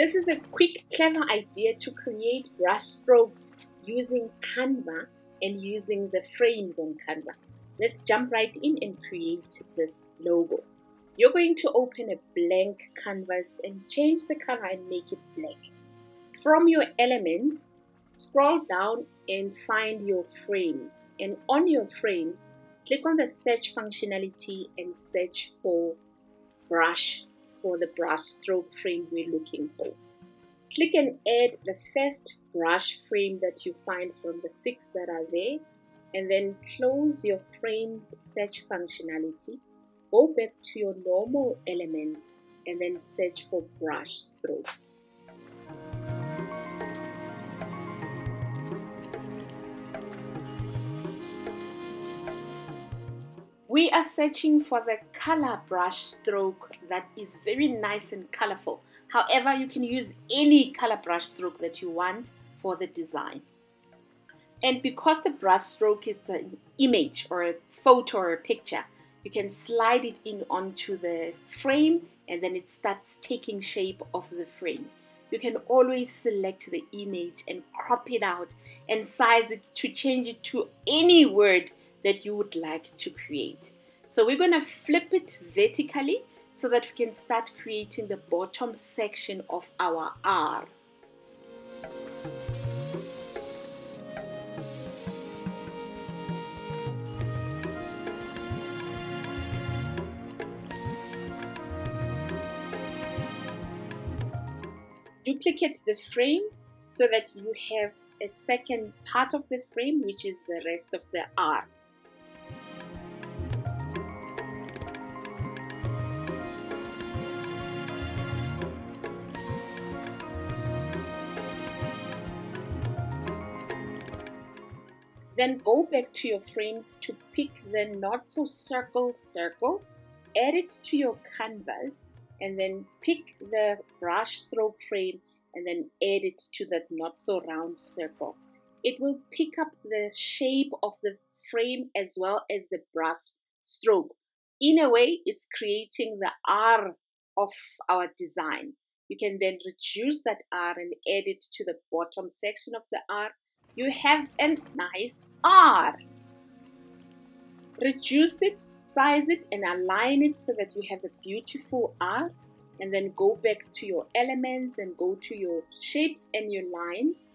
This is a quick, clever idea to create brush strokes using Canva and using the frames on Canva. Let's jump right in and create this logo. You're going to open a blank canvas and change the color and make it black. From your elements, scroll down and find your frames. And on your frames, click on the search functionality and search for brush for the brush stroke frame we're looking for. Click and add the first brush frame that you find from the 6 that are there, and then close your frames search functionality. Go back to your normal elements and then search for brush stroke. We are searching for the color brush stroke that is very nice and colorful. However, you can use any color brush stroke that you want for the design. And because the brush stroke is an image or a photo or a picture, you can slide it in onto the frame and then it starts taking shape of the frame. You can always select the image and crop it out and size it to change it to any word that you would like to create. So we're going to flip it vertically so that we can start creating the bottom section of our R. Duplicate the frame so that you have a second part of the frame, which is the rest of the R. Then go back to your frames to pick the not so circle circle, add it to your canvas, and then pick the brush stroke frame and then add it to that not so round circle. It will pick up the shape of the frame as well as the brush stroke. In a way, it's creating the R of our design. You can then reduce that R and add it to the bottom section of the R. You have a nice R. Reduce it, size it, and align it so that you have a beautiful R. And then go back to your elements and go to your shapes and your lines.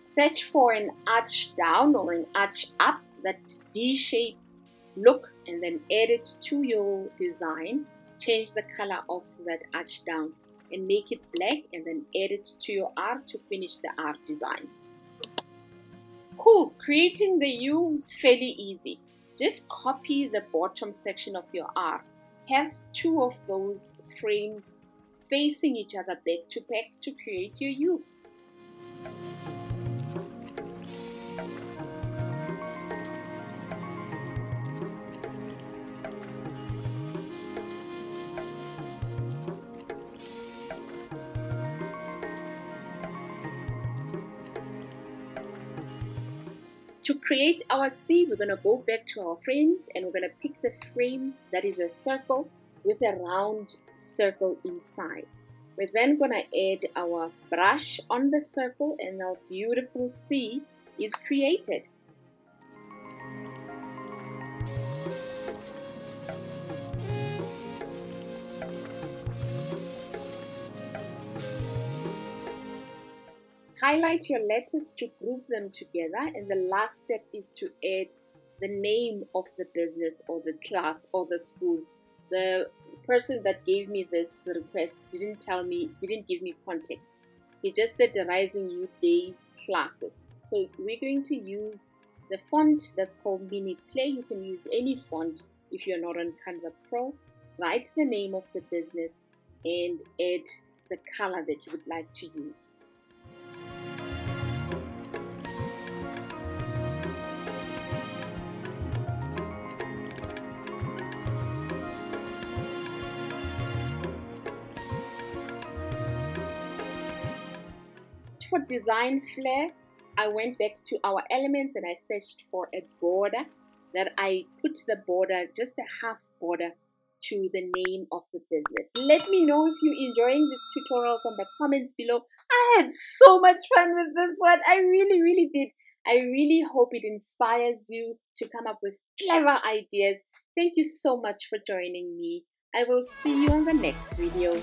Search for an arch down or an arch up, that D-shaped look, and then add it to your design. Change the color of that arch down and make it black, and then add it to your R to finish the R design. Cool, creating the U is fairly easy. Just copy the bottom section of your R. Have two of those frames facing each other back to back to create your U. To create our C, we're going to go back to our frames and we're going to pick the frame that is a circle with a round circle inside. We're then going to add our brush on the circle and our beautiful C is created. Highlight your letters to group them together, and the last step is to add the name of the business or the class or the school. The person that gave me this request didn't give me context. He just said the Rising Youth Day classes. So we're going to use the font that's called Mini Play. You can use any font if you're not on Canva Pro. Write the name of the business and add the color that you would like to use. For design flair, I went back to our elements and I searched for a border that I put the border, just a half border to the name of the business. Let me know if you're enjoying these tutorials on the comments below. I had so much fun with this one. I really, really did. I really hope it inspires you to come up with clever ideas. Thank you so much for joining me. I will see you on the next video.